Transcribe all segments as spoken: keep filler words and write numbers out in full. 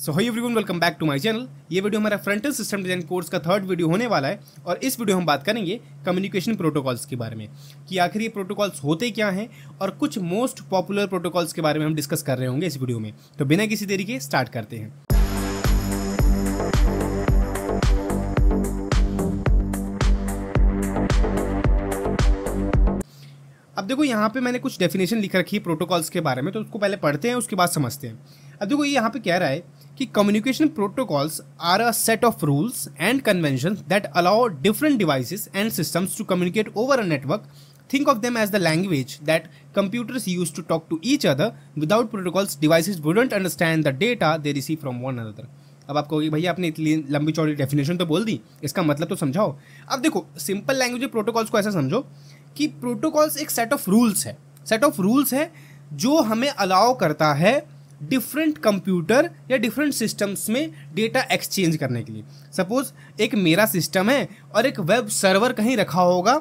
So hi everyone, welcome back to my channel. ये video हमारा front end system design course का third video होने वाला है और इस वीडियो हम बात करेंगे कम्युनिकेशन प्रोटोकॉल्स के बारे में कि आखिर ये प्रोटोकॉल्स होते क्या हैं और कुछ मोस्ट पॉपुलर प्रोटोकॉल्स के बारे में हम डिस्कस कर रहे होंगे इस वीडियो में। तो बिना किसी देरी के स्टार्ट करते हैं। अब देखो, यहाँ पे मैंने कुछ डेफिनेशन लिख रखी है प्रोटोकॉल्स के बारे में, तो उसको पहले पढ़ते हैं, उसके बाद समझते हैं। अब देखो, ये यहाँ पे कह रहा है कि communication protocols are a set of rules and convention that allow different devices and systems to communicate over a network. Think of them as the language that computers use to talk to each other. Without protocols devices wouldn't understand the data they receive from one another. अब आप कहोगे भैया आपने इतनी लंबी चौड़ी definition तो बोल दी, इसका मतलब तो समझाओ। अब देखो, सिंपल लैंग्वेज में प्रोटोकॉल्स को ऐसा समझो कि प्रोटोकॉल्स एक सेट ऑफ रूल्स है सेट ऑफ रूल्स है जो हमें अलाउ करता है डिफरेंट कंप्यूटर या डिफरेंट सिस्टम्स में डेटा एक्सचेंज करने के लिए। सपोज एक मेरा सिस्टम है और एक वेब सर्वर कहीं रखा होगा,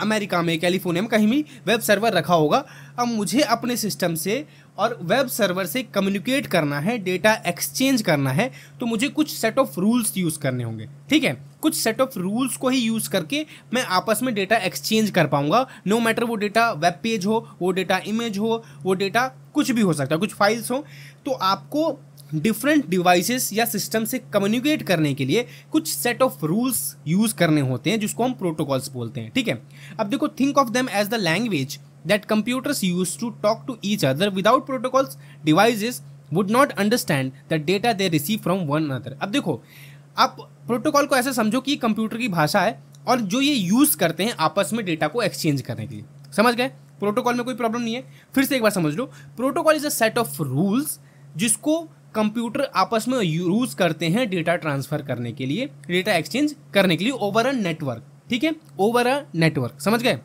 अमेरिका में, कैलिफोर्निया में, कहीं भी वेब सर्वर रखा होगा। अब मुझे अपने सिस्टम से और वेब सर्वर से कम्युनिकेट करना है, डेटा एक्सचेंज करना है, तो मुझे कुछ सेट ऑफ रूल्स यूज़ करने होंगे। ठीक है, कुछ सेट ऑफ रूल्स को ही यूज़ करके मैं आपस में डेटा एक्सचेंज कर पाऊंगा। नो मैटर वो डेटा वेब पेज हो, वो डेटा इमेज हो, वो डेटा कुछ भी हो सकता है, कुछ फाइल्स हो। तो आपको डिफरेंट डिवाइसेस या सिस्टम से कम्युनिकेट करने के लिए कुछ सेट ऑफ रूल्स यूज़ करने होते हैं, जिसको हम प्रोटोकॉल्स बोलते हैं। ठीक है, अब देखो, think of them as the language that computers use to talk to each other. Without protocols devices would not understand the data they receive from one another. अब देखो, आप प्रोटोकॉल को ऐसा समझो कि कंप्यूटर की भाषा है और जो ये यूज़ करते हैं आपस में डेटा को एक्सचेंज करने के लिए। समझ गए, प्रोटोकॉल में कोई प्रॉब्लम नहीं है। फिर से एक बार समझ लो, protocol is a set of rules जिसको कंप्यूटर आपस में यूज करते हैं डेटा ट्रांसफर करने के लिए, डेटा एक्सचेंज करने के लिए ओवर अ नेटवर्क। ठीक है, ओवर अ नेटवर्क। समझ गए,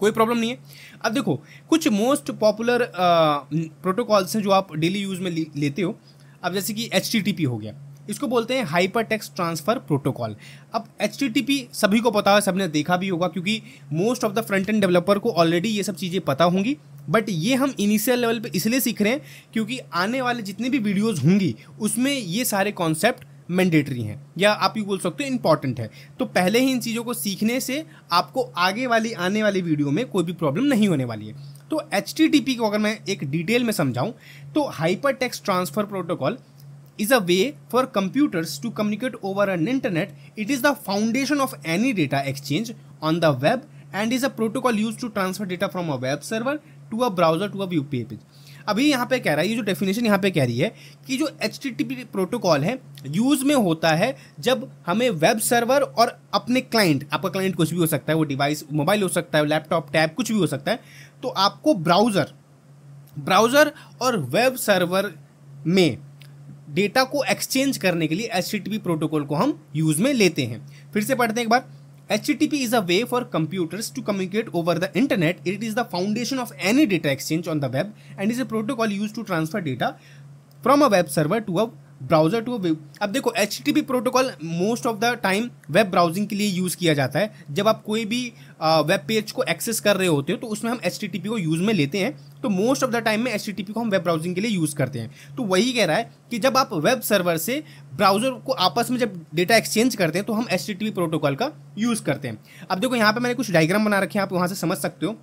कोई प्रॉब्लम नहीं है। अब देखो, कुछ मोस्ट पॉपुलर प्रोटोकॉल्स हैं जो आप डेली यूज़ में लेते हो। अब जैसे कि एच टी टी पी हो गया, इसको बोलते हैं हाइपर टेक्स्ट ट्रांसफ़र प्रोटोकॉल। अब एच टी टी पी सभी को पता है, सबने देखा भी होगा, क्योंकि most of the front end developer को ऑलरेडी ये सब चीज़ें पता होंगी। बट ये हम इनिशियल लेवल पे इसलिए सीख रहे हैं क्योंकि आने वाले जितने भी वीडियोस होंगी उसमें ये सारे कॉन्सेप्ट मैंडेटरी हैं, या आप ये बोल सकते हो इंपॉर्टेंट है। तो पहले ही इन चीज़ों को सीखने से आपको आगे वाली आने वाली वीडियो में कोई भी प्रॉब्लम नहीं होने वाली है। तो एच टी टी पी को अगर मैं एक डिटेल में समझाऊँ तो hyper text transfer protocol is a way for computers to communicate over an internet. It is the foundation of any data exchange on the web and is a protocol used to transfer data from a web server to a browser to a web page. अभी यहाँ पे कह रहा है, ये जो definition यहाँ पे कह रही है कि जो H T T P protocol है यूज़ में होता है जब हमें वेब सर्वर और अपने क्लाइंट, आपका क्लाइंट कुछ भी हो सकता है, वो डिवाइस मोबाइल हो सकता है, लैपटॉप, टैब, कुछ भी हो सकता है। तो आपको ब्राउज़र ब्राउज़र और वेब सर्वर में डेटा को एक्सचेंज करने के लिए H T T P protocol को हम यूज़ में लेते हैं। फिर से पढ़ते हैं एक बार, H T T P is a way for computers to communicate over the internet. It is the foundation of any data exchange on the web and is a protocol use to transfer data from a web server to a browser to a web. अब देखो, H T T P protocol most of the time web browsing के लिए use किया जाता है। जब आप कोई भी वेब पेज को एक्सेस कर रहे होते हो तो उसमें हम एच टी टी पी को यूज़ में लेते हैं। तो मोस्ट ऑफ द टाइम में एच टी टी पी को हम वेब ब्राउजिंग के लिए यूज़ करते हैं। तो वही कह रहा है कि जब आप वेब सर्वर से ब्राउज़र को आपस में जब डेटा एक्सचेंज करते हैं तो हम H T T P protocol का यूज़ करते हैं। अब देखो, यहाँ पर मैंने कुछ डायग्राम बना रखे हैं, आप वहाँ से समझ सकते हो।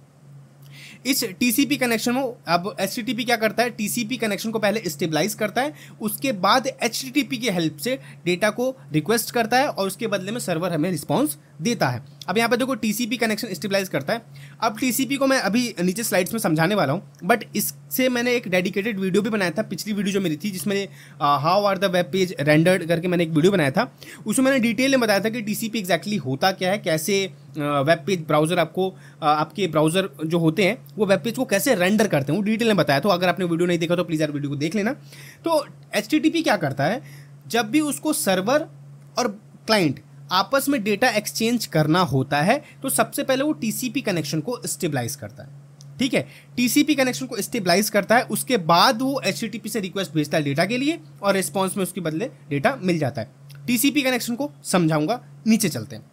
इस टी सी पी कनेक्शन में अब एच टी टी पी क्या करता है, टी सी पी कनेक्शन को पहले स्टेबलाइज करता है, उसके बाद एच टी टी पी की हेल्प से डेटा को रिक्वेस्ट करता है और उसके बदले में सर्वर हमें रिस्पांस देता है। अब यहाँ पे देखो, T C P connection stabilize करता है। अब टी सी पी को मैं अभी नीचे स्लाइड्स में समझाने वाला हूँ, बट इससे मैंने एक डेडिकेटेड वीडियो भी बनाया था, पिछली वीडियो जो मेरी थी जिसमें how are the web page rendered करके मैंने एक वीडियो बनाया था, उसमें मैंने डिटेल में बताया था कि टी सी पी एक्जैक्टली होता क्या है, कैसे वेब पेज ब्राउज़र आपको आपके ब्राउज़र जो होते हैं वो वेब पेज को कैसे रेंडर करते हैं, वो डिटेल में बताया। तो अगर आपने वीडियो नहीं देखा तो प्लीज़ यार वीडियो को देख लेना। तो एच टी टी पी क्या करता है, जब भी उसको सर्वर और क्लाइंट आपस में डेटा एक्सचेंज करना होता है तो सबसे पहले वो टी सी पी कनेक्शन को स्टेबलाइज करता है। ठीक है, टी सी पी कनेक्शन को स्टेबलाइज करता है, उसके बाद वो एच टी टी पी से रिक्वेस्ट भेजता है डेटा के लिए और रिस्पॉन्स में उसके बदले डेटा मिल जाता है। टी सी पी कनेक्शन को समझाऊंगा, नीचे चलते हैं।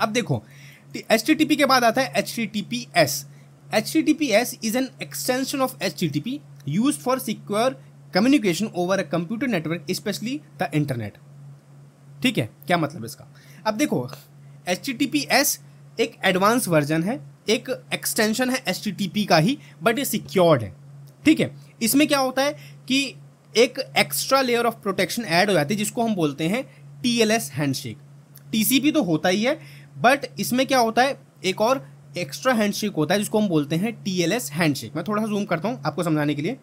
अब देखो, एच टी टी पी के बाद आता है H T T P S. H T T P S is an extension of H T T P use for secure communication over a computer network, specially the internet. ठीक है, क्या मतलब इसका? अब देखो, H T T P S एक advance version है, एक एक्सटेंशन है एच टी टी पी का ही, बट ये सिक्योर्ड है। ठीक है, इसमें क्या होता है कि एक extra layer of protection add हो जाती है, जिसको हम बोलते हैं T L S handshake. T C P तो होता ही है, बट इसमें क्या होता है, एक और एक्स्ट्रा हैंडशेक होता है जिसको हम बोलते हैं टी एल एस हैंडशेक। मैं थोड़ा सा जूम करता हूँ आपको समझाने के लिए।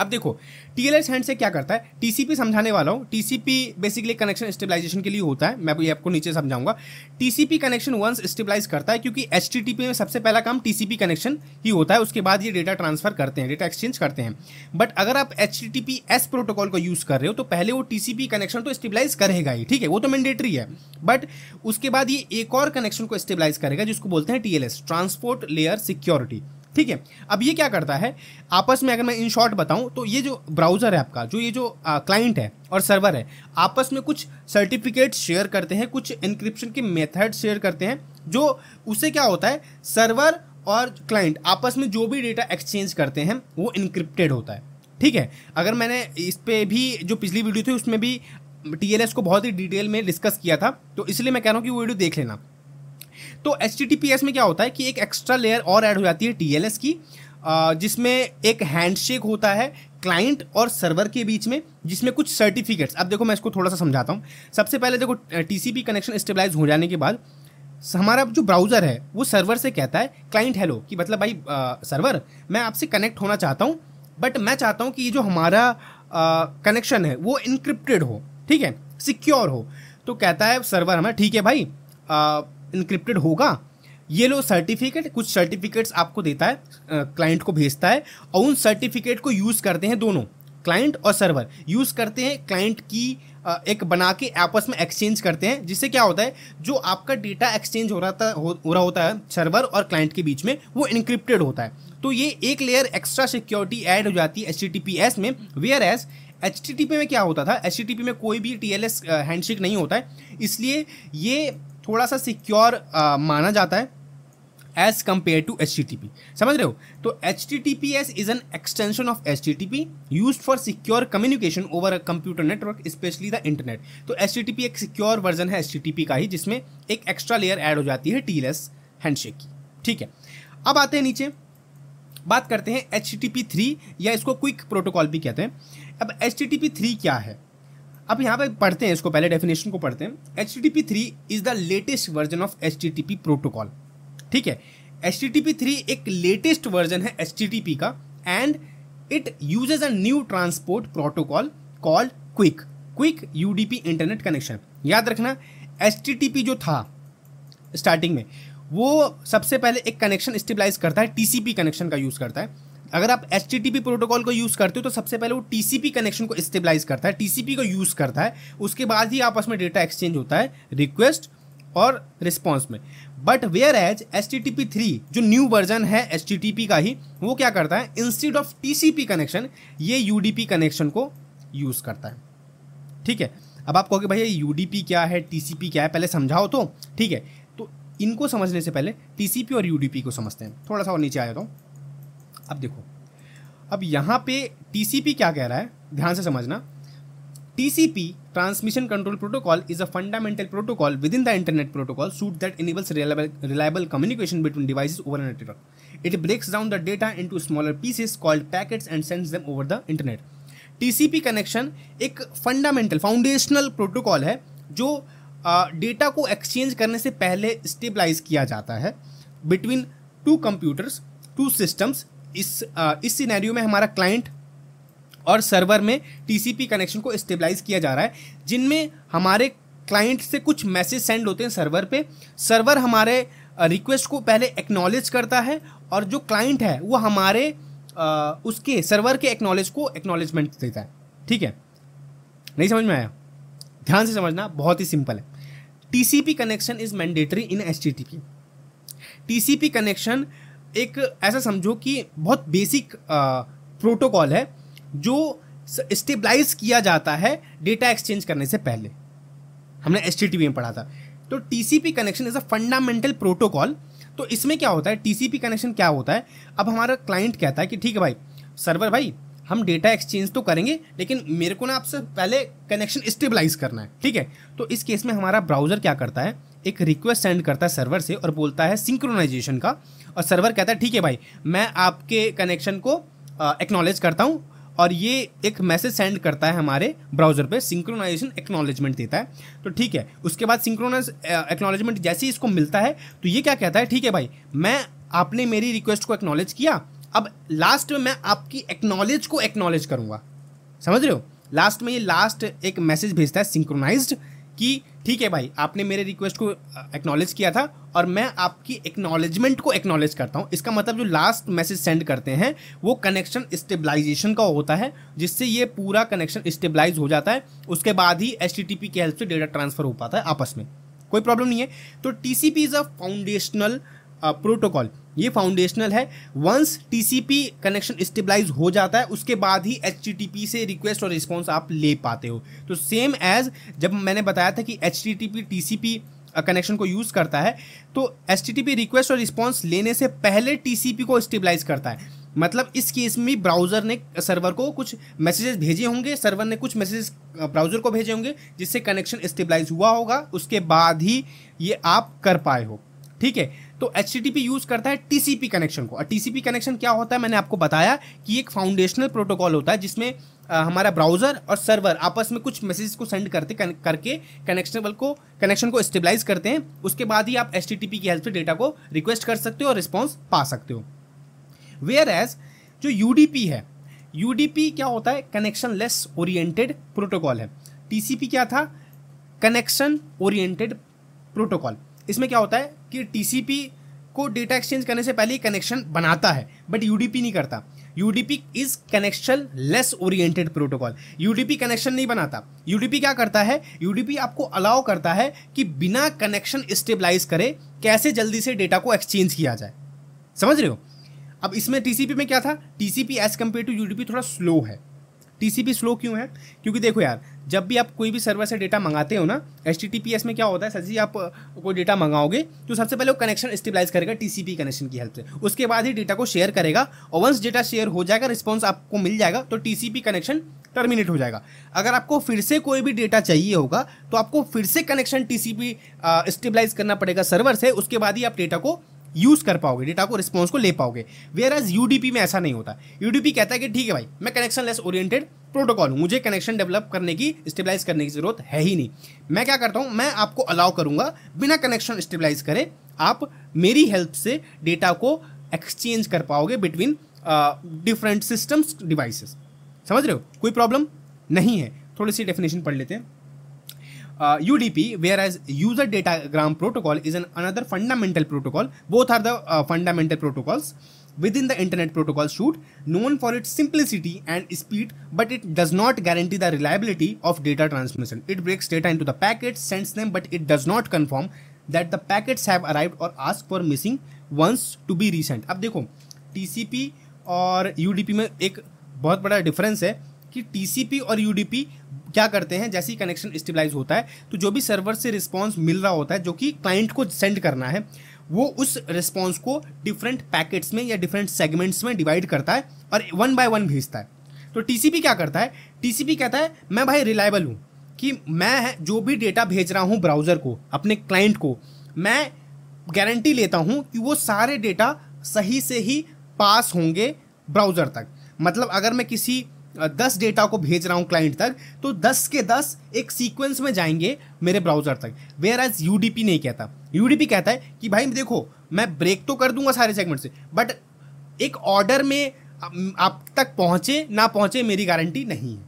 अब देखो, टी एल एस हैंडशेक क्या करता है, टी सी पी समझाने वाला हूँ। T C P basically connection stabilization के लिए होता है, मैं ये आपको नीचे समझाऊंगा। T C P connection once stabilize करता है, क्योंकि एच टी टी पी में सबसे पहला काम टी सी पी कनेक्शन ही होता है, उसके बाद ये डेटा ट्रांसफर करते हैं, डेटा एक्सचेंज करते हैं। बट अगर आप H T T P S protocol को यूज़ कर रहे हो तो पहले वो टी सी पी कनेक्शन तो स्टेबलाइज करेगा ही, ठीक है, वो तो मैंडेटरी है, बट उसके बाद ये एक और कनेक्शन को स्टेबलाइज करेगा जिसको बोलते हैं T L S, transport layer security. ठीक है, अब ये क्या करता है आपस में, अगर मैं इन शॉर्ट बताऊं तो ये जो ब्राउज़र है आपका, जो ये जो क्लाइंट है और सर्वर है, आपस में कुछ सर्टिफिकेट शेयर करते हैं, कुछ एन्क्रिप्शन के मेथड शेयर करते हैं, जो उससे क्या होता है, सर्वर और क्लाइंट आपस में जो भी डेटा एक्सचेंज करते हैं वो एन्क्रिप्टेड होता है। ठीक है, अगर मैंने इस पर भी जो पिछली वीडियो थी उसमें भी टी एल एस को बहुत ही डिटेल में डिस्कस किया था, तो इसलिए मैं कह रहा हूँ कि वो वीडियो देख लेना। तो H T T P S में क्या होता है कि एक एक्स्ट्रा लेयर और ऐड हो जाती है टी एल एस की, जिसमें एक हैंडशेक होता है क्लाइंट और सर्वर के बीच में, जिसमें कुछ सर्टिफिकेट्स। अब देखो, मैं इसको थोड़ा सा समझाता हूँ। सबसे पहले देखो, T C P connection stabilize हो जाने के बाद हमारा जो ब्राउज़र है वो सर्वर से कहता है, क्लाइंट हेलो, कि मतलब भाई आ, सर्वर, मैं आपसे कनेक्ट होना चाहता हूँ, बट मैं चाहता हूँ कि ये जो हमारा कनेक्शन है वो इनक्रिप्टेड हो, ठीक है, सिक्योर हो। तो कहता है सर्वर हमें, ठीक है भाई, आ, इनक्रिप्टेड होगा, ये लो सर्टिफिकेट। कुछ सर्टिफिकेट्स आपको देता है, क्लाइंट को भेजता है, और उन सर्टिफिकेट को यूज़ करते हैं दोनों, क्लाइंट और सर्वर यूज़ करते हैं, क्लाइंट की आ, एक बना के आपस में एक्सचेंज करते हैं, जिससे क्या होता है, जो आपका डेटा एक्सचेंज हो रहा था हो, हो रहा होता है सर्वर और क्लाइंट के बीच में, वो इनक्रिप्टेड होता है। तो ये एक लेयर एक्स्ट्रा सिक्योरिटी ऐड हो जाती है H T T P S में। Whereas H T T P में क्या होता था, एच टी टी पी में कोई भी टी एल एस हैंडशेक नहीं होता है, इसलिए ये थोड़ा सा सिक्योर माना जाता है as compare to H T T P, समझ रहे हो। तो H T T P S is an extension of H T T P used for secure communication over a computer network, specially the internet. तो H T T P एक secure version है H T T P का ही, जिसमें एक extra layer add हो जाती है टी एल एस हैंडशेक की। ठीक है, अब आते हैं नीचे, बात करते हैं H T T P three, या इसको क्विक प्रोटोकॉल भी कहते हैं। अब H T T P three क्या है, अब यहाँ पे पढ़ते हैं इसको, पहले डेफिनेशन को पढ़ते हैं। H T T P three is the latest version of H T T P protocol. ठीक है, H T T P three एक लेटेस्ट वर्जन है एच टी टी पी का, and it uses a new transport protocol called QUIC, QUIC U D P internet connection. याद रखना, H T T P जो था starting में, वो सबसे पहले एक कनेक्शन स्टेबलाइज करता है, टी सी पी कनेक्शन का यूज़ करता है। अगर आप H T T P protocol को यूज़ करते हो तो सबसे पहले वो टी सी पी कनेक्शन को स्टेबलाइज करता है, टी सी पी को यूज़ करता है, उसके बाद ही आपस में डेटा एक्सचेंज होता है रिक्वेस्ट और रिस्पांस में। But whereas H T T P three जो न्यू वर्जन है एच टी टी पी का ही, वो क्या करता है, instead of T C P connection ये यू डी पी कनेक्शन को यूज़ करता है। ठीक है, अब आप कहोगे भैया यू डी पी क्या है, टी सी पी क्या है, पहले समझाओ तो। ठीक है, तो इनको समझने से पहले टी सी पी और यू डी पी को समझते हैं। थोड़ा सा और नीचे आ जाता हूँ। अब देखो, अब यहाँ पे टी सी पी क्या कह रहा है, ध्यान से समझना। T C P transmission control protocol is a fundamental protocol within the internet protocol suite that enables reliable communication between devices over network. It breaks down the data into smaller pieces called packets and sends them over the internet. T C P connection एक fundamental foundational protocol है, जो data uh, को exchange करने से पहले stabilise किया जाता है between two computers, two systems. इस आ, इस सिनेरियो में हमारा क्लाइंट और सर्वर में टी सी पी कनेक्शन को स्टेबलाइज किया जा रहा है, जिनमें हमारे क्लाइंट से कुछ मैसेज सेंड होते हैं सर्वर पे, सर्वर हमारे रिक्वेस्ट को पहले एक्नॉलेज करता है, और जो क्लाइंट है वो हमारे आ, उसके सर्वर के एक्नॉलेज को एक्नॉलेजमेंट देता है। ठीक है, नहीं समझ में आया, ध्यान से समझना, बहुत ही सिंपल है। T C P connection is mandatory in H T T P. T C P connection एक ऐसा समझो कि बहुत बेसिक प्रोटोकॉल है, जो स्टेबलाइज किया जाता है डेटा एक्सचेंज करने से पहले, हमने एच टी टी पी में पढ़ा था। तो T C P connection is a fundamental protocol. तो इसमें क्या होता है, टी सी पी कनेक्शन क्या होता है, अब हमारा क्लाइंट कहता है कि ठीक है भाई सर्वर, भाई हम डेटा एक्सचेंज तो करेंगे, लेकिन मेरे को ना आपसे पहले कनेक्शन स्टेबलाइज करना है, ठीक है। तो इस केस में हमारा ब्राउज़र क्या करता है, एक रिक्वेस्ट सेंड करता है सर्वर से और बोलता है सिंक्रोनाइजेशन का, और सर्वर कहता है ठीक है भाई मैं आपके कनेक्शन को एक्नॉलेज करता हूँ, और ये एक मैसेज सेंड करता है हमारे ब्राउज़र पे, सिंक्रोनाइजेशन एक्नॉलेजमेंट देता है। तो ठीक है, उसके बाद सिंक्रोनाइज एक्नॉलेजमेंट जैसे ही इसको मिलता है तो ये क्या कहता है, ठीक है भाई मैं आपने मेरी रिक्वेस्ट को एक्नॉलेज किया, अब लास्ट में मैं आपकी एक्नॉलेज को एक्नॉलेज करूँगा, समझ रहे हो। लास्ट में ये लास्ट एक मैसेज भेजता है सिंक्रोनाइज्ड कि ठीक है भाई आपने मेरे रिक्वेस्ट को एक्नॉलेज किया था और मैं आपकी एक्नॉलेजमेंट को एक्नॉलेज करता हूँ। इसका मतलब जो लास्ट मैसेज सेंड करते हैं वो कनेक्शन स्टेबलाइजेशन का होता है, जिससे ये पूरा कनेक्शन स्टेबलाइज हो जाता है। उसके बाद ही एचटीटीपी की हेल्प से डेटा ट्रांसफर हो पाता है आपस में, कोई प्रॉब्लम नहीं है। तो TCP is a foundational protocol, ये फाउंडेशनल है। वंस टीसीपी कनेक्शन स्टेबलाइज हो जाता है उसके बाद ही एचटीटीपी से रिक्वेस्ट और रिस्पॉन्स आप ले पाते हो। तो सेम एज जब मैंने बताया था कि एचटीटीपी टीसीपी कनेक्शन को यूज़ करता है, तो एचटीटीपी रिक्वेस्ट और रिस्पॉन्स लेने से पहले टीसीपी को स्टेबलाइज करता है। मतलब इस केस में ब्राउज़र ने सर्वर को कुछ मैसेजेस भेजे होंगे, सर्वर ने कुछ मैसेजेस ब्राउज़र को भेजे होंगे, जिससे कनेक्शन स्टेबलाइज हुआ होगा, उसके बाद ही ये आप कर पाए हो, ठीक है। तो H T T P use करता है टीसीपी कनेक्शन को, और टीसीपी कनेक्शन क्या होता है, मैंने आपको बताया कि एक फाउंडेशनल प्रोटोकॉल होता है जिसमें आ, हमारा ब्राउज़र और सर्वर आपस में कुछ मैसेज को सेंड करते कर, करके कनेक्शन को कनेक्शन को स्टेबलाइज करते हैं। उसके बाद ही आप एच टी टी पी की हेल्प से डेटा को रिक्वेस्ट कर सकते हो और रिस्पॉन्स पा सकते हो। वेयर एज जो यू डी पी है, यू डी पी क्या होता है, कनेक्शन लेस ओरिएंटेड प्रोटोकॉल है। टीसीपी क्या था, कनेक्शन ओरिएंटेड प्रोटोकॉल। इसमें क्या होता है कि टीसीपी को डेटा एक्सचेंज करने से पहले कनेक्शन बनाता है, बट यूडीपी नहीं करता। UDP is connectionless oriented protocol. UDP connection नहीं बनाता, यूडीपी क्या करता है, यूडीपी आपको अलाउ करता है कि बिना कनेक्शन स्टेबलाइज करे कैसे जल्दी से डेटा को एक्सचेंज किया जाए, समझ रहे हो। अब इसमें टीसीपी में क्या था, TCP as compare to UDP थोड़ा स्लो है। टीसीपी स्लो क्यों है, क्योंकि देखो यार जब भी आप कोई भी सर्वर से डेटा मंगाते हो ना, एचटीटीपीएस में क्या होता है, सर जी आप कोई डेटा मंगाओगे तो सबसे पहले वो कनेक्शन स्टेबलाइज करेगा टीसीपी कनेक्शन की हेल्प से, उसके बाद ही डेटा को शेयर करेगा, और वंस डेटा शेयर हो जाएगा, रिस्पॉन्स आपको मिल जाएगा, तो टीसीपी कनेक्शन टर्मिनेट हो जाएगा। अगर आपको फिर से कोई भी डेटा चाहिए होगा तो आपको फिर से कनेक्शन टीसीपी स्टेबलाइज करना पड़ेगा सर्वर से, उसके बाद ही आप डेटा को यूज़ कर पाओगे, डेटा को रिस्पॉन्स को ले पाओगे। वेयर एज यूडीपी में ऐसा नहीं होता, यूडीपी कहता है कि ठीक है भाई मैं कनेक्शन लेस ओरिएंटेड प्रोटोकॉल हूँ, मुझे कनेक्शन डेवलप करने की स्टेबलाइज करने की ज़रूरत है ही नहीं। मैं क्या करता हूँ, मैं आपको अलाउ करूँगा बिना कनेक्शन स्टेबलाइज करे आप मेरी हेल्प से डेटा को एक्सचेंज कर पाओगे बिटवीन डिफरेंट सिस्टम्स डिवाइसेस, समझ रहे हो, कोई प्रॉब्लम नहीं है। थोड़ी सी डेफिनेशन पढ़ लेते हैं। U D P, whereas User Datagram Protocol is an another fundamental protocol. Both are the uh, fundamental protocols within the Internet Protocol suite, known for its simplicity and speed, but it does not guarantee the reliability of data transmission. It breaks data into the packets, sends them, but it does not confirm that the packets have arrived or ask for missing ones to be resent. अब देखो T C P और U D P में एक बहुत बड़ा difference है कि T C P और U D P क्या करते हैं, जैसे ही कनेक्शन स्टेबलाइज होता है तो जो भी सर्वर से रिस्पॉन्स मिल रहा होता है जो कि क्लाइंट को सेंड करना है, वो उस रिस्पॉन्स को डिफरेंट पैकेट्स में या डिफरेंट सेगमेंट्स में डिवाइड करता है और वन बाय वन भेजता है। तो टीसीपी क्या करता है, टीसीपी कहता है मैं भाई रिलायबल हूँ कि मैं जो भी डेटा भेज रहा हूँ ब्राउज़र को अपने क्लाइंट को, मैं गारंटी लेता हूँ कि वो सारे डेटा सही से ही पास होंगे ब्राउज़र तक। मतलब अगर मैं किसी दस डेटा को भेज रहा हूँ क्लाइंट तक, तो दस के दस एक सीक्वेंस में जाएंगे मेरे ब्राउज़र तक। वेयर एज यूडीपी नहीं कहता, यूडीपी कहता है कि भाई देखो मैं ब्रेक तो कर दूंगा सारे सेगमेंट से, बट एक ऑर्डर में आप तक पहुँचे ना पहुँचे मेरी गारंटी नहीं है।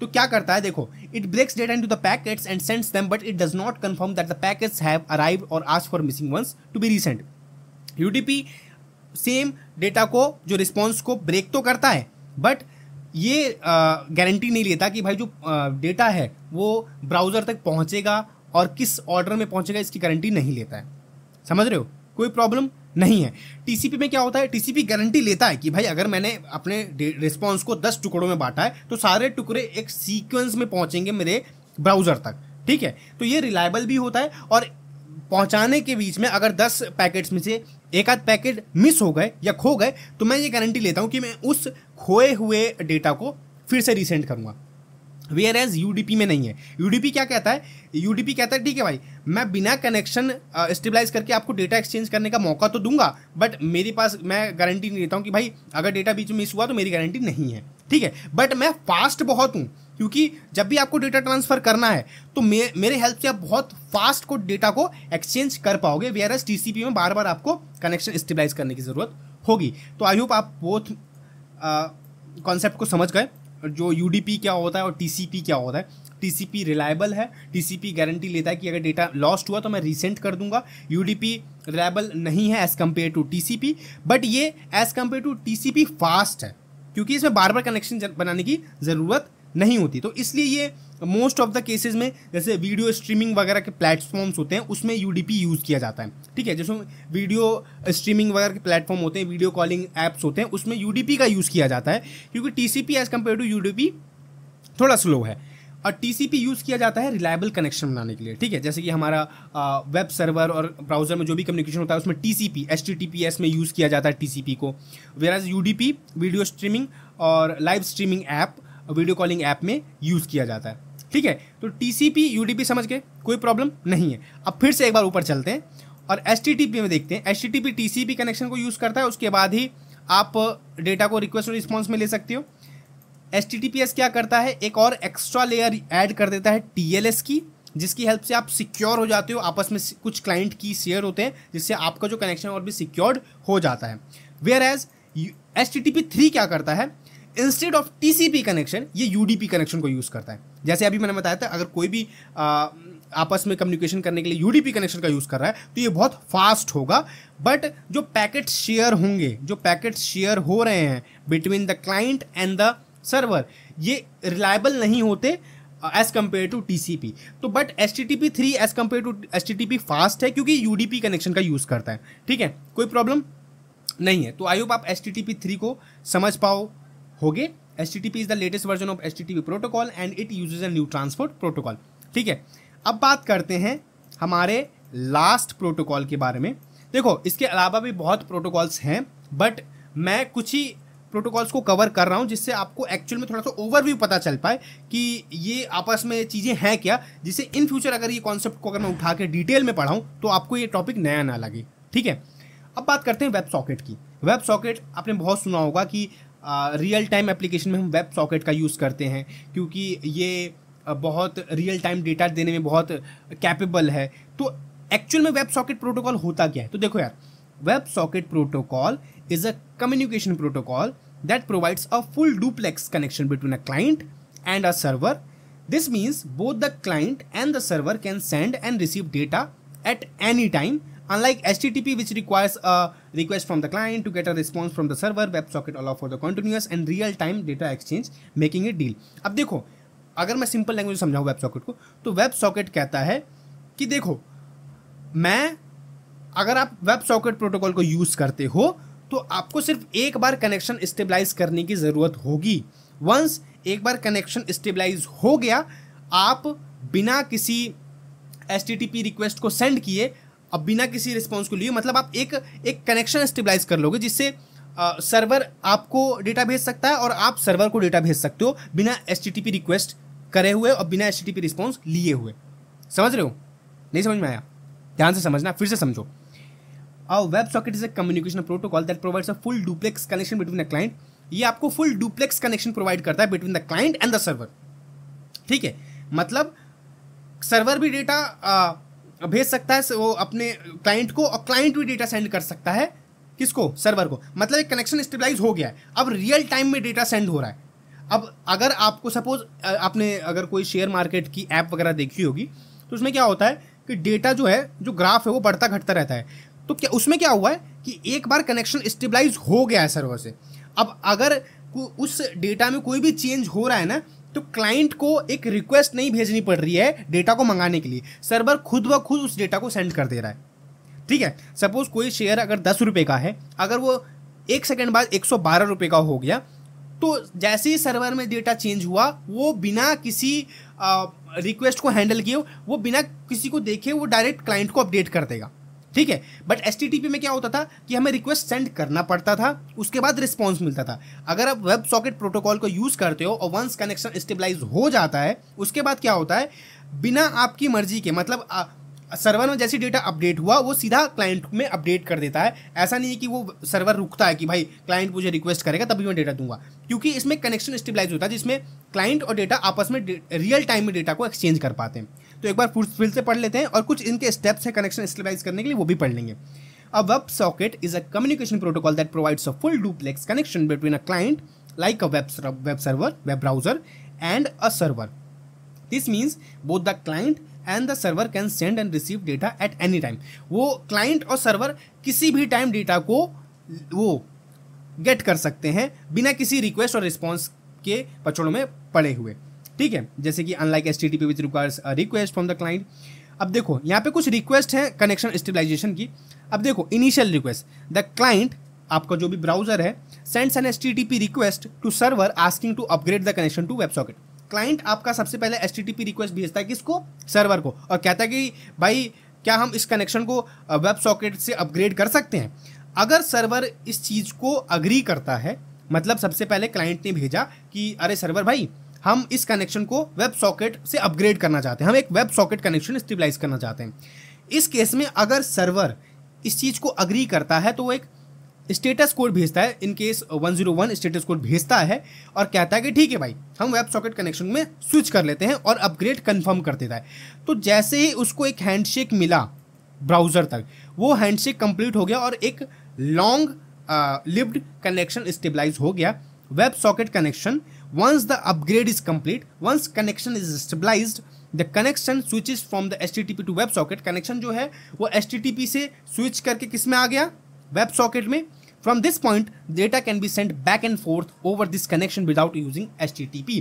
तो क्या करता है देखो, it breaks data into the packets and sends them, but it does not confirm that the packets have arrived और ask for missing ones to be resent. UDP same data को जो रिस्पॉन्स को ब्रेक तो करता है, but ये guarantee नहीं लेता कि भाई जो डेटा है वो ब्राउज़र तक पहुंचेगा और किस ऑर्डर में पहुंचेगा, इसकी गारंटी नहीं लेता है, समझ रहे हो, कोई प्रॉब्लम नहीं है। टीसीपी में क्या होता है, टीसीपी गारंटी लेता है कि भाई अगर मैंने अपने रिस्पॉन्स को दस टुकड़ों में बांटा है तो सारे टुकड़े एक सीक्वेंस में पहुंचेंगे मेरे ब्राउज़र तक, ठीक है। तो ये रिलायबल भी होता है, और पहुँचाने के बीच में अगर दस पैकेट्स में से एक आध पैकेट मिस हो गए या खो गए तो मैं ये गारंटी लेता हूँ कि मैं उस खोए हुए डेटा को फिर से रीसेंड करूँगा। वेयर एज यूडीपी में नहीं है। यूडीपी क्या कहता है, यूडीपी कहता है ठीक है भाई मैं बिना कनेक्शन स्टेबलाइज करके आपको डेटा एक्सचेंज करने का मौका तो दूंगा, बट मेरे पास मैं गारंटी नहीं देता हूँ कि भाई अगर डेटा बीच में मिस हुआ तो मेरी गारंटी नहीं है, ठीक है। बट मैं फास्ट बहुत हूँ, क्योंकि जब भी आपको डेटा ट्रांसफ़र करना है तो मे, मेरे हेल्प से आप बहुत फास्ट को डेटा को एक्सचेंज कर पाओगे। वेयर एज टीसीपी में बार बार आपको कनेक्शन स्टेबलाइज करने की ज़रूरत होगी। तो आई होप आप बोथ कॉन्सेप्ट को समझ गए, जो यूडीपी क्या होता है और टीसीपी क्या होता है। टीसीपी रिलायबल है, टीसीपी गारंटी लेता है कि अगर डेटा लॉस्ट हुआ तो मैं रीसेंट कर दूंगा। यूडीपी रिलायबल नहीं है as compare to TCP, but ये as compare to TCP fast है, क्योंकि इसमें बार बार कनेक्शन बनाने की ज़रूरत नहीं होती। तो इसलिए ये मोस्ट ऑफ द केसेस में जैसे वीडियो स्ट्रीमिंग वगैरह के प्लेटफॉर्म्स होते हैं उसमें यूडीपी यूज़ किया जाता है, ठीक है। जैसे वीडियो स्ट्रीमिंग वगैरह के प्लेटफॉर्म होते हैं, वीडियो कॉलिंग ऐप्स होते हैं, उसमें यूडीपी का यूज़ किया जाता है, क्योंकि TCP as compare to UDP थोड़ा स्लो है। और टीसीपी यूज़ किया जाता है रिलायबल कनेक्शन बनाने के लिए, ठीक है। जैसे कि हमारा वेब सर्वर और ब्राउज़र में जो भी कम्युनिकेशन होता है उसमें टीसीपी एचटीटीपीएस में यूज़ किया जाता है टीसीपी को। Whereas UDP video streaming और live streaming app, video calling app में यूज़ किया जाता है, ठीक है। तो टीसीपी यूडीपी समझ के कोई प्रॉब्लम नहीं है। अब फिर से एक बार ऊपर चलते हैं और एचटीटीपी में देखते हैं। एचटीटीपी टीसीपी कनेक्शन को यूज़ करता है, उसके बाद ही आप डेटा को रिक्वेस्ट और रिस्पॉन्स में ले सकते हो। एचटीटीपीएस क्या करता है, एक और एक्स्ट्रा लेयर ऐड कर देता है टीएलएस की, जिसकी हेल्प से आप सिक्योर हो जाते हो। आपस में कुछ क्लाइंट की शेयर होते हैं जिससे आपका जो कनेक्शन और भी सिक्योर्ड हो जाता है। वेयर एज एचटीटीपी थ्री क्या करता है, इंस्टेड ऑफ टीसीपी कनेक्शन ये यूडीपी कनेक्शन को यूज़ करता है। जैसे अभी मैंने बताया था, अगर कोई भी आ, आपस में कम्युनिकेशन करने के लिए यूडीपी कनेक्शन का यूज़ कर रहा है तो ये बहुत फास्ट होगा। बट जो पैकेट शेयर होंगे, जो पैकेट शेयर हो रहे हैं between the client and the server, ये रिलायबल नहीं होते एज़ कम्पेयर टू टीसीपी। तो but HTTP three as compare to HTTP fast है, क्योंकि यूडीपी कनेक्शन का यूज़ करता है, ठीक है। कोई प्रॉब्लम नहीं है। तो आई होप आप एचटीटीपी थ्री को समझ पाओ होगे। H T T P is the latest version of H T T P protocol and it uses a new transport protocol, ठीक है। अब बात करते हैं हमारे लास्ट प्रोटोकॉल के बारे में। देखो इसके अलावा भी बहुत प्रोटोकॉल्स हैं, बट मैं कुछ ही प्रोटोकॉल्स को कवर कर रहा हूँ जिससे आपको एक्चुअल में थोड़ा सा ओवरव्यू पता चल पाए कि ये आपस में चीज़ें हैं क्या, जिससे इन फ्यूचर अगर ये कॉन्सेप्ट को अगर मैं उठा के डिटेल में पढ़ाऊँ तो आपको ये टॉपिक नया ना लगे, ठीक है। अब बात करते हैं वेब सॉकेट की। वेब सॉकेट आपने बहुत सुना होगा कि रियल टाइम एप्लीकेशन में हम वेब सॉकेट का यूज़ करते हैं, क्योंकि ये uh, बहुत रियल टाइम डेटा देने में बहुत कैपेबल है। तो एक्चुअल में वेब सॉकेट प्रोटोकॉल होता क्या है, तो देखो यार, web socket protocol is a communication protocol that provides a full duplex connection between a client and a server. This means both the client and the server can send and receive data at any time, unlike H T T P which requires a request from the client to get a response from the server. WebSocket allows for the continuous and real time data exchange, making it deal. अब देखो, अगर मैं simple language समझाऊँ WebSocket को, तो WebSocket कहता है कि देखो, मैं अगर आप WebSocket प्रोटोकॉल को यूज़ करते हो तो आपको सिर्फ एक बार कनेक्शन स्टेबलाइज करने की ज़रूरत होगी। वंस एक बार कनेक्शन स्टेबलाइज हो गया, आप बिना किसी H T T P request को सेंड किए, अब बिना किसी रिस्पॉन्स को लिए, मतलब आप एक एक कनेक्शन स्टेबलाइज कर लोगे, जिससे सर्वर आपको डेटा भेज सकता है और आप सर्वर को डेटा भेज सकते हो बिना एचटीटीपी रिक्वेस्ट करे हुए और बिना एचटीटीपी रिस्पॉन्स लिए हुए। समझ रहे हो, नहीं समझ में आया? ध्यान से समझना, फिर से समझो। और web socket is a communication protocol that provides a full duplex connection between the client. ये आपको फुल डुप्लेक्स कनेक्शन प्रोवाइड करता है between the client and the server, ठीक है। मतलब सर्वर भी डेटा भेज सकता है वो अपने क्लाइंट को, और क्लाइंट भी डेटा सेंड कर सकता है किसको, सर्वर को। मतलब एक कनेक्शन स्टेबलाइज हो गया है, अब रियल टाइम में डेटा सेंड हो रहा है। अब अगर आपको सपोज आपने अगर कोई शेयर मार्केट की ऐप वगैरह देखी होगी तो उसमें क्या होता है कि डेटा जो है, जो ग्राफ है वो बढ़ता घटता रहता है। तो क्या उसमें क्या हुआ है कि एक बार कनेक्शन स्टेबलाइज हो गया है सर्वर से, अब अगर उस डेटा में कोई भी चेंज हो रहा है ना, तो क्लाइंट को एक रिक्वेस्ट नहीं भेजनी पड़ रही है डेटा को मंगाने के लिए, सर्वर खुद ब खुद उस डेटा को सेंड कर दे रहा है, ठीक है। सपोज कोई शेयर अगर दस रुपये का है, अगर वो एक सेकंड बाद एक सौ बारह रुपये का हो गया, तो जैसे ही सर्वर में डेटा चेंज हुआ, वो बिना किसी रिक्वेस्ट को हैंडल किए, वो बिना किसी को देखे, वो डायरेक्ट क्लाइंट को अपडेट कर देगा, ठीक है। बट एचटीटीपी में क्या होता था कि हमें रिक्वेस्ट सेंड करना पड़ता था, उसके बाद रिस्पॉन्स मिलता था। अगर आप वेब सॉकेट प्रोटोकॉल को यूज़ करते हो और वंस कनेक्शन स्टेबलाइज हो जाता है, उसके बाद क्या होता है, बिना आपकी मर्जी के, मतलब आ, सर्वर में जैसे डेटा अपडेट हुआ वो सीधा क्लाइंट में अपडेट कर देता है। ऐसा नहीं है कि वो सर्वर रुकता है कि भाई क्लाइंट मुझे रिक्वेस्ट करेगा तभी मैं डेटा दूंगा, क्योंकि इसमें कनेक्शन स्टेबलाइज होता है, जिसमें क्लाइंट और डेटा आपस में रियल टाइम में डेटा को एक्सचेंज कर पाते हैं। तो एक बार फिर से पढ़ लेते हैं और कुछ इनके स्टेप्स हैं कनेक्शन स्टेबलाइज करने के लिए, वो भी पढ़ लेंगे। A web socket is a communication protocol that provides a full duplex connection between a client like a web web server web browser and a server. This means both the client and the server can send and receive data at any time. वो client और server किसी भी time data को वो gate कर सकते हैं बिना किसी रिक्वेस्ट और रिस्पॉन्स के पचड़ों में पड़े हुए, ठीक है। जैसे कि unlike HTTP which requires a request from the client. अब देखो यहाँ पे कुछ रिक्वेस्ट हैं कनेक्शन स्टेबलाइजेशन की। अब देखो इनिशियल रिक्वेस्ट, द क्लाइंट आपका जो भी ब्राउजर है sends an HTTP request to server asking to upgrade the connection to web socket. Client आपका सबसे पहले एचटीटीपी रिक्वेस्ट भेजता है किसको, सर्वर को, और कहता है कि भाई क्या हम इस कनेक्शन को वेब सॉकेट से अपग्रेड कर सकते हैं। अगर सर्वर इस चीज़ को अग्री करता है, मतलब सबसे पहले क्लाइंट ने भेजा कि अरे सर्वर भाई हम इस कनेक्शन को वेब सॉकेट से अपग्रेड करना चाहते हैं, हम एक वेब सॉकेट कनेक्शन स्टेबलाइज करना चाहते हैं। इस केस में अगर सर्वर इस चीज़ को अग्री करता है तो वो एक स्टेटस कोड भेजता है, in case one zero one status code भेजता है और कहता है कि ठीक है भाई हम वेब सॉकेट कनेक्शन में स्विच कर लेते हैं और अपग्रेड कंफर्म कर देता है। तो जैसे ही उसको एक हैंडशेक मिला ब्राउज़र तक, वो हैंडशेक कंप्लीट हो गया और एक लॉन्ग लिव्ड कनेक्शन स्टेबलाइज हो गया web socket connection. Once the upgrade is complete, once connection is stabilized, the connection switches from the HTTP to web socket. Connection जो है वो एचटीटीपी से स्विच करके किस में आ गया, वेब सॉकेट में। From this point, data can be sent back and forth over this connection without using H T T P.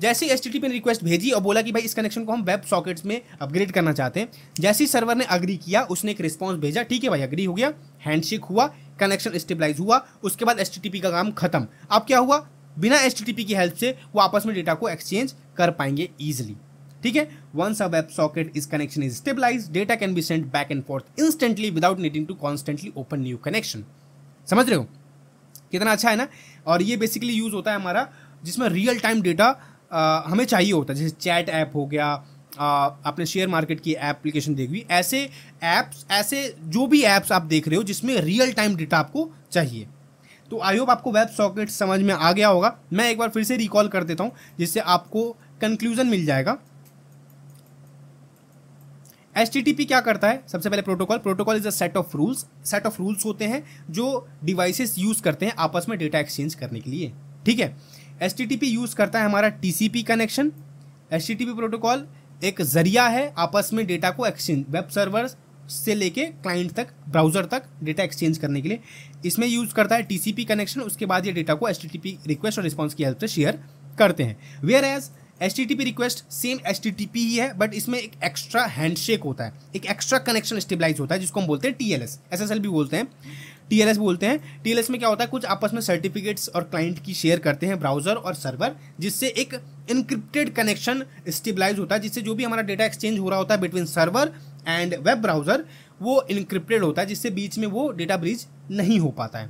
जैसे ही H T T P ने रिक्वेस्ट भेजी और बोला कि भाई इस कनेक्शन को हम वेब सॉकेट्स में अपग्रेड करना चाहते हैं, जैसे ही सर्वर ने अग्री किया उसने एक रिस्पॉन्स भेजा, ठीक है भाई अग्री हो गया, हैंडशेक हुआ, कनेक्शन स्टेबलाइज हुआ, उसके बाद H T T P का काम खत्म। अब क्या हुआ, बिना H T T P की हेल्प से वो आपस में डेटा को एक्सचेंज कर पाएंगे ईजिली, ठीक है। Once a web socket is connection is stabilize, data can be sent back and forth instantly without needing to constantly open new connection. समझ रहे हो कितना अच्छा है ना। और ये बेसिकली यूज़ होता है हमारा जिसमें रियल टाइम डेटा हमें चाहिए होता है, जैसे चैट ऐप हो गया, आ, आपने शेयर मार्केट की एप्लीकेशन देखी हुई, ऐसे ऐप्स, ऐसे जो भी ऐप्स आप देख रहे हो जिसमें रियल टाइम डेटा आपको चाहिए। तो आई होप आपको वेब सॉकेट समझ में आ गया होगा। मैं एक बार फिर से रिकॉल कर देता हूँ जिससे आपको कंक्लूजन मिल जाएगा। H T T P क्या करता है, सबसे पहले protocol, protocol is a set of rules, set of rules होते हैं जो डिवाइसेस यूज़ करते हैं आपस में डेटा एक्सचेंज करने के लिए, ठीक है। H T T P use करता है हमारा T C P connection. H T T P protocol एक जरिया है आपस में डेटा को एक्सचेंज, वेब सर्वर से लेके क्लाइंट तक, ब्राउज़र तक डेटा एक्सचेंज करने के लिए इसमें यूज़ करता है T C P कनेक्शन। उसके बाद ये डेटा को H T T P request और रिस्पॉन्स की हेल्प से शेयर करते हैं। Whereas H T T P request same H T T P ही है, बट इसमें एक एक्स्ट्रा हैंडशेक होता है, एक एक्स्ट्रा कनेक्शन स्टेबलाइज होता है जिसको हम बोलते हैं T L S, S S L भी बोलते हैं, T L S बोलते हैं। T L S में क्या होता है, कुछ आपस में सर्टिफिकेट्स और क्लाइंट की शेयर करते हैं ब्राउज़र और सर्वर, जिससे एक इनक्रिप्टेड कनेक्शन स्टेबलाइज होता है, जिससे जो भी हमारा डेटा एक्सचेंज हो रहा होता है between server and web browser वो इनक्रिप्टेड होता है, जिससे बीच में वो डेटा ब्रीच नहीं हो पाता है।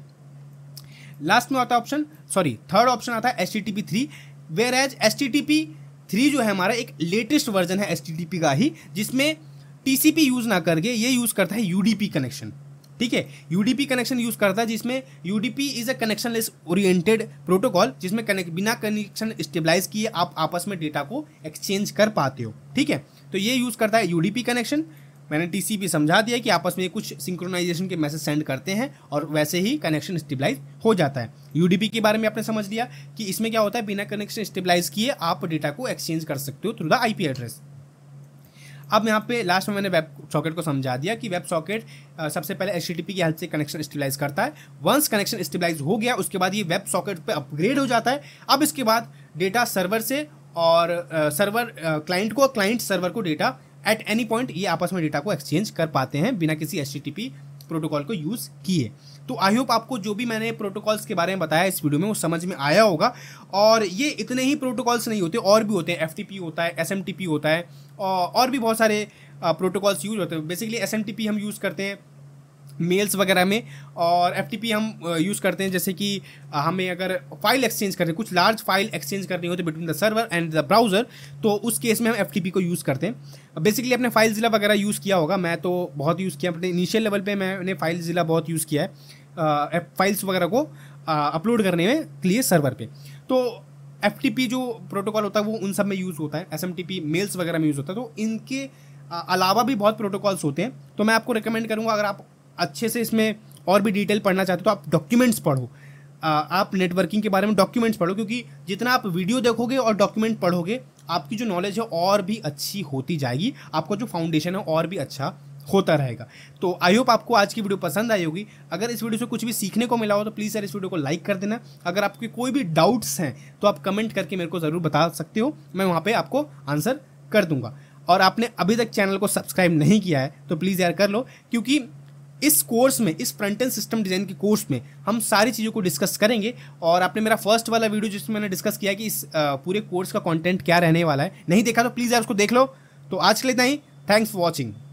लास्ट में आता है ऑप्शन, सॉरी थर्ड ऑप्शन आता है H T T P three. Whereas H T T P three जो है हमारा एक लेटेस्ट वर्जन है H T T P का ही, जिसमें T C P यूज़ ना करके ये यूज़ करता है U D P कनेक्शन, ठीक है। U D P connection use करता है, जिसमें U D P is a connectionless oriented protocol, जिसमें कनेक्ट बिना कनेक्शन स्टेबलाइज किए आप आपस में डेटा को एक्सचेंज कर पाते हो, ठीक है। तो ये यूज़ करता है U D P कनेक्शन। मैंने T C P समझा दिया कि आपस में कुछ सिंक्रोनाइजेशन के मैसेज सेंड करते हैं और वैसे ही कनेक्शन स्टेबलाइज हो जाता है। U D P के बारे में आपने समझ लिया कि इसमें क्या होता है, बिना कनेक्शन स्टेबलाइज किए आप डेटा को एक्सचेंज कर सकते हो थ्रू द आईपी एड्रेस। अब यहाँ पे लास्ट में मैंने वेब सॉकेट को समझा दिया कि वेब सॉकेट सबसे पहले H T T P की हेल्प से कनेक्शन स्टेबलाइज करता है। वंस कनेक्शन स्टेबलाइज हो गया उसके बाद ये वेब सॉकेट पर अपग्रेड हो जाता है। अब इसके बाद डेटा सर्वर से और सर्वर क्लाइंट को, क्लाइंट सर्वर को डेटा एट एनी पॉइंट ये आपस में डेटा को एक्सचेंज कर पाते हैं बिना किसी H T T P protocol को यूज़ किए। तो आई होप आपको जो भी मैंने प्रोटोकॉल्स के बारे में बताया इस वीडियो में वो समझ में आया होगा। और ये इतने ही प्रोटोकॉल्स नहीं होते, और भी होते हैं, F T P होता है, S M T P होता है और भी बहुत सारे प्रोटोकॉल्स यूज होते हैं। Basically S M T P हम यूज़ करते हैं मेल्स वगैरह में। और एफटीपी हम यूज़ करते हैं जैसे कि हमें अगर फाइल एक्सचेंज करनी, कुछ लार्ज फाइल एक्सचेंज करनी होती है between the server and the browser, तो उस केस में हम एफटीपी को यूज़ करते हैं। बेसिकली अपने फाइल ज़िला वगैरह यूज़ किया होगा, मैं तो बहुत यूज़ किया अपने इनिशियल लेवल पर, मैंने फाइल ज़िला बहुत यूज़ किया है फाइल्स वगैरह को अपलोड करने में लिए सर्वर पर। तो एफटीपी जो प्रोटोकॉल होता है वो उन सब में यूज़ होता है, एसएमटीपी मेल्स वगैरह में यूज़ होता है। तो इनके अलावा भी बहुत प्रोटोकॉल्स होते हैं, तो मैं आपको रेकमेंड करूँगा अगर आप अच्छे से इसमें और भी डिटेल पढ़ना चाहते हो तो आप डॉक्यूमेंट्स पढ़ो, आप नेटवर्किंग के बारे में डॉक्यूमेंट्स पढ़ो, क्योंकि जितना आप वीडियो देखोगे और डॉक्यूमेंट पढ़ोगे आपकी जो नॉलेज है और भी अच्छी होती जाएगी, आपका जो फाउंडेशन है और भी अच्छा होता रहेगा। तो आई होप आपको आज की वीडियो पसंद आई होगी। अगर इस वीडियो से कुछ भी सीखने को मिला हो तो प्लीज़ सर इस वीडियो को लाइक कर देना। अगर आपके कोई भी डाउट्स हैं तो आप कमेंट करके मेरे को ज़रूर बता सकते हो, मैं वहाँ पे आपको आंसर कर दूंगा। और आपने अभी तक चैनल को सब्सक्राइब नहीं किया है तो प्लीज़ यार कर लो, क्योंकि इस कोर्स में, इस फ्रंट एंड सिस्टम डिज़ाइन के कोर्स में हम सारी चीज़ों को डिस्कस करेंगे। और आपने मेरा फर्स्ट वाला वीडियो जिसमें मैंने डिस्कस किया कि इस पूरे कोर्स का कॉन्टेंट क्या रहने वाला है, नहीं देखा तो प्लीज़ यार उसको देख लो। तो आज के लिए इतना ही, थैंक्स फॉर वॉचिंग।